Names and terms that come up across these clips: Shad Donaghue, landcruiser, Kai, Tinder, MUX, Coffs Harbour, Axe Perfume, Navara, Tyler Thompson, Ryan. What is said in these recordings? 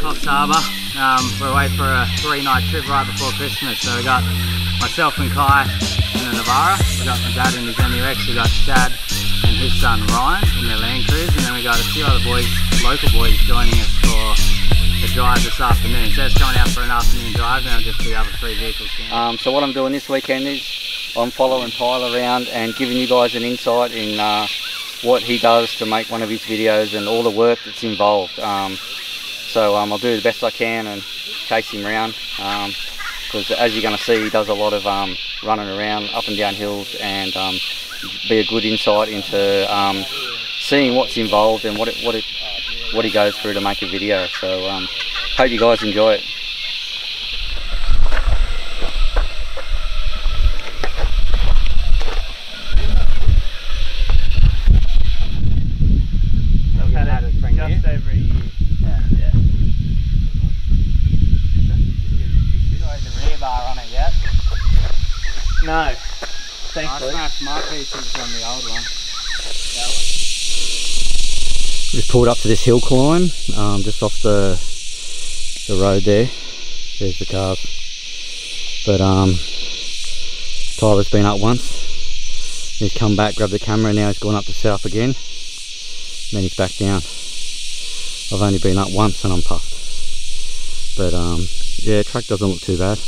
Coffs Harbour. We're away for a 3-night trip right before Christmas. So we got myself and Kai in the Navara. We got my dad and his MUX. We got Shad and his son Ryan in their Landcruiser, and then we got a few other boys, local boys, joining us for a drive this afternoon. So it's going out for an afternoon drive now, just the other 3 vehicles. So what I'm doing this weekend is I'm following Kyle around and giving you guys an insight in what he does to make one of his videos and all the work that's involved. I'll do the best I can and chase him around, because as you're going to see, he does a lot of running around up and down hills, and be a good insight into seeing what's involved and what he goes through to make a video. So hope you guys enjoy it. No. Thankfully. I smashed my pieces on the old one. We've pulled up to this hill climb, just off the road there. There's the cars. But Tyler's been up once. He's come back, grabbed the camera, and now he's gone up the south again. And then he's back down. I've only been up once and I'm puffed. But yeah, track doesn't look too bad.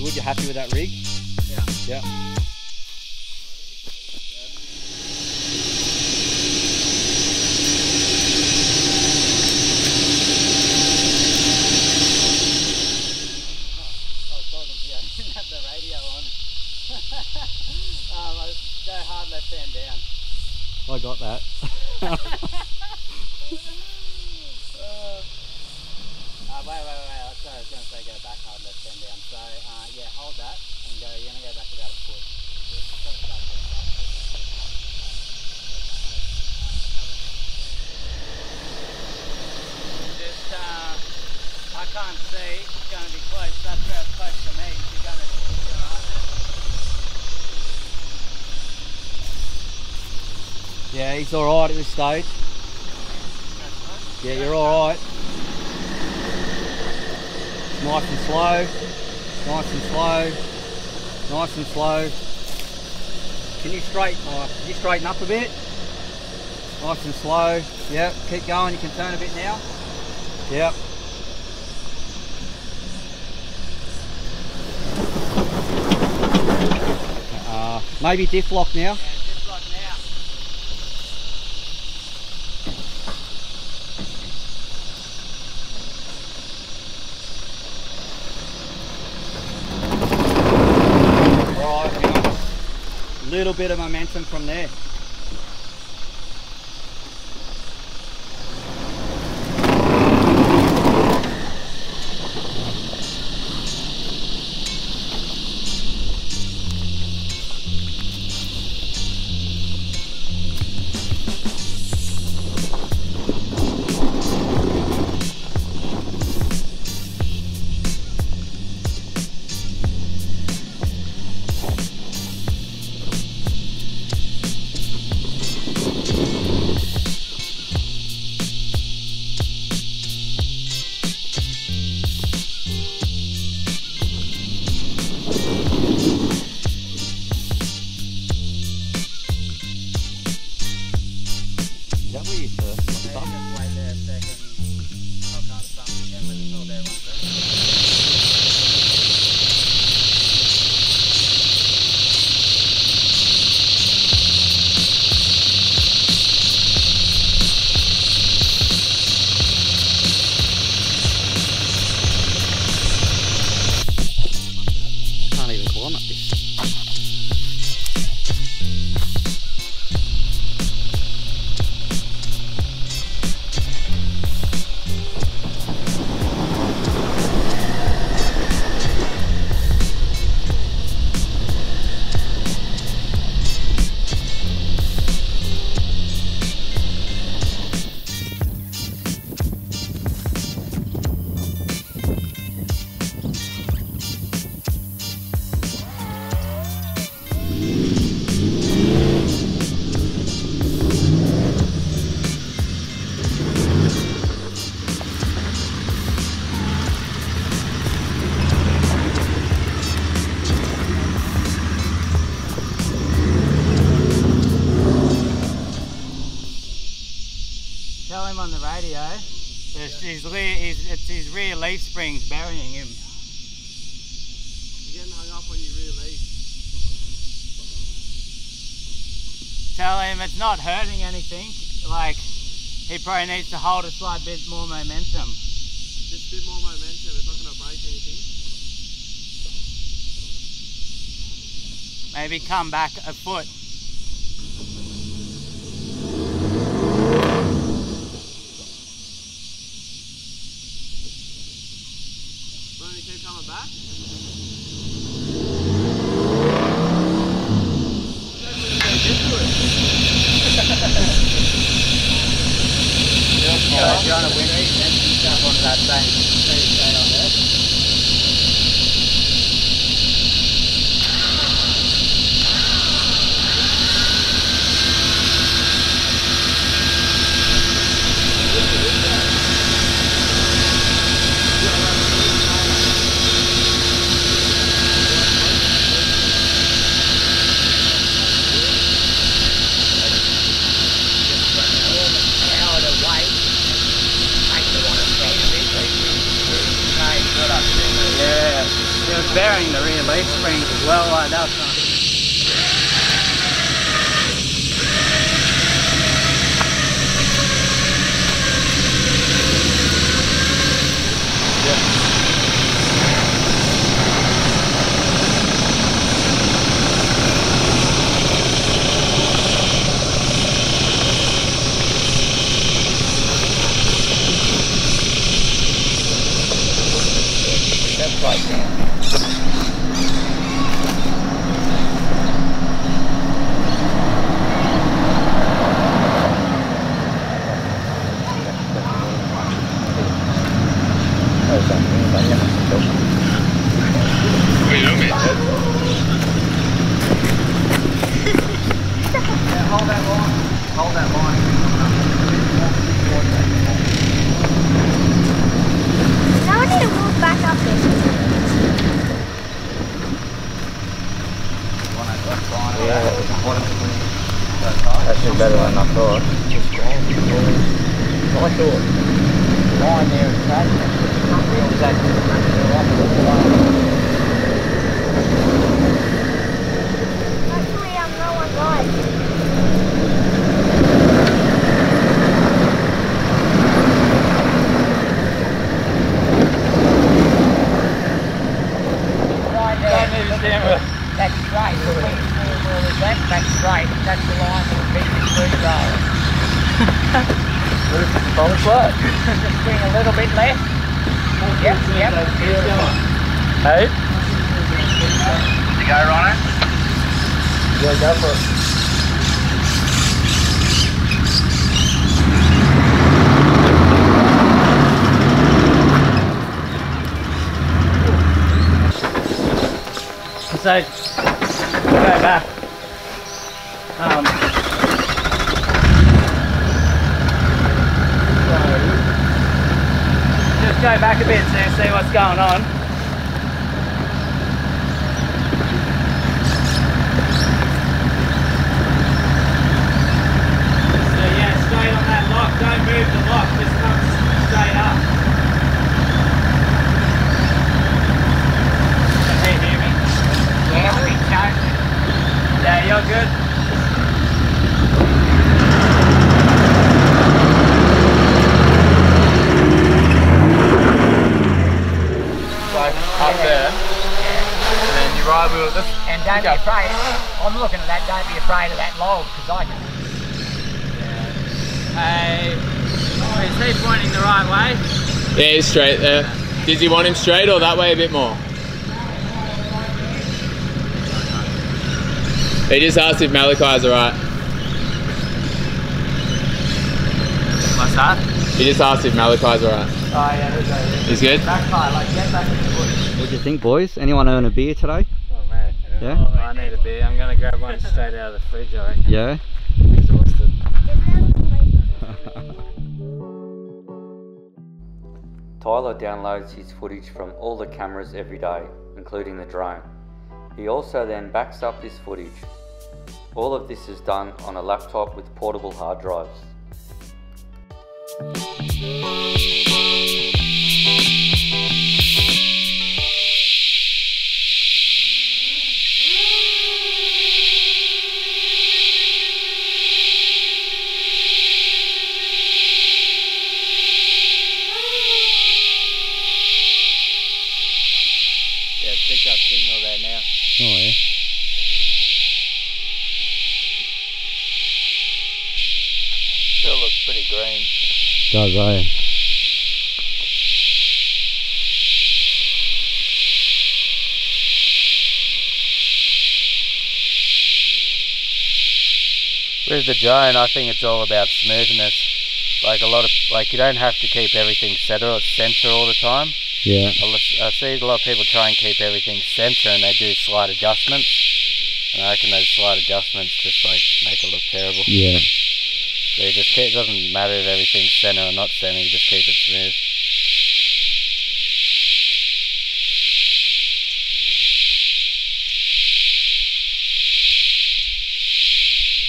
Good, you're happy with that rig? Yeah. Yeah. Yeah, he's alright at this stage. Yeah, you're alright. Nice and slow. Nice and slow. Nice and slow. Can you straighten? Can you straighten up a bit? Nice and slow. Yep, keep going. You can turn a bit now. Yep. Maybe diff lock now. Little bit of momentum from there. It's his rear leaf springs burying him. You're getting hung up on your rear leaf. Tell him it's not hurting anything. Like, he probably needs to hold a slight bit more momentum. Just a bit more momentum, it's not going to break anything. Maybe come back a foot. Want me to keep coming back? If you're on a winner, you can jump onto that same on there. Bearing the rear leaf springs as well, like that. That's right. So, go back. Just go back a bit so you see what's going on. So yeah, stay on that lock, don't move the lock, just come straight up. Yeah, you're good. Like up there. Yeah. And then you ride with this. And don't be afraid. I'm looking at that, don't be afraid of that log, because I can. Hey, is he pointing the right way? Yeah, he's straight there. Did you want him straight or that way a bit more? They just asked if Malachi's alright. What's that? He just asked if Malachi's alright. Oh yeah, he's good. He's good? Back high, like get back in the bush. What do you think, boys? Anyone own a beer today? Oh man. Yeah? Oh, I need a beer. I'm going to grab one straight out of the fridge, I reckon. Yeah? I'm exhausted. Tyler downloads his footage from all the cameras every day, including the drone. He also then backs up this footage. All of this is done on a laptop with portable hard drives. Does, eh? With the drone, I think it's all about smoothness. Like a lot of, like, you don't have to keep everything center all the time. Yeah. I see a lot of people try and keep everything center, and they do slight adjustments. And I reckon those slight adjustments just like make it look terrible. Yeah. So you just keep, it doesn't matter if everything's center or not center, you just keep it smooth.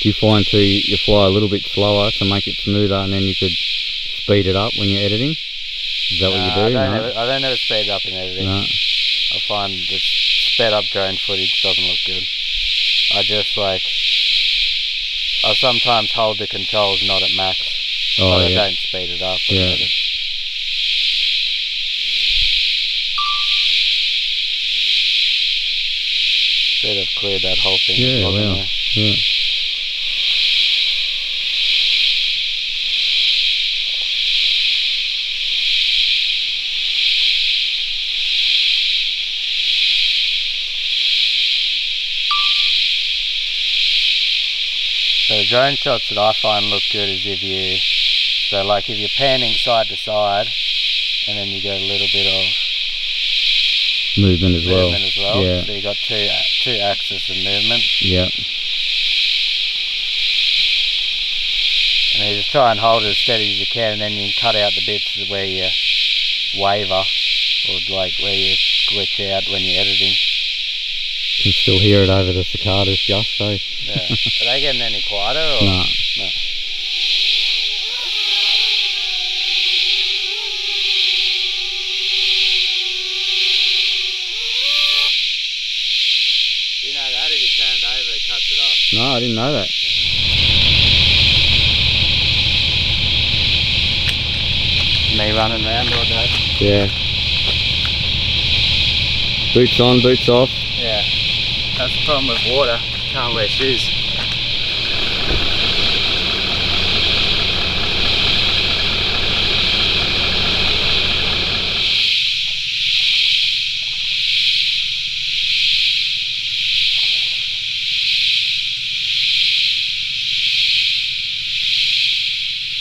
Do you find too you fly a little bit slower to make it smoother, and then you could speed it up when you're editing? Is that what you do? I don't ever speed it up in editing. No. I find the sped up drone footage doesn't look good. I just like, I sometimes hold the controls not at max, so I don't speed it up. Yeah. Should have cleared that whole thing. Yeah, wow. Yeah. So the drone shots that I find look good is if you, so like if you're panning side to side, and then you get a little bit of movement as well. Yeah. So you got two axes of movement. Yeah. And you just try and hold it as steady as you can, and then you can cut out the bits where you waver, or like where you glitch out when you're editing. You can still hear it over the cicadas just so. Yeah. Are they getting any quieter? Or? No. No. You know that if you turn it over it cuts it off. No, I didn't know that. Me running around all day. Yeah. Boots on, boots off. Yeah. That's the problem with water, can't wear shoes.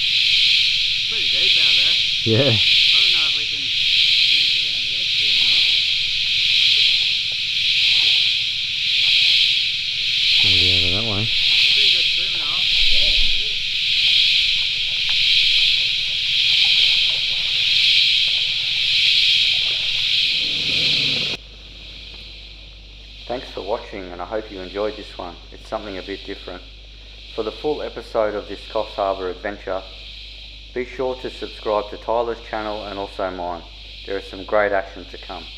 It's pretty deep out there. Yeah. I don't know if we can sneak around the edge here or not. That way. Pretty good swimming off. Yeah, beautiful. Thanks for watching, and I hope you enjoyed this one. It's something a bit different. For the full episode of this Coffs Harbour adventure, be sure to subscribe to Tyler's channel and also mine. There is some great action to come.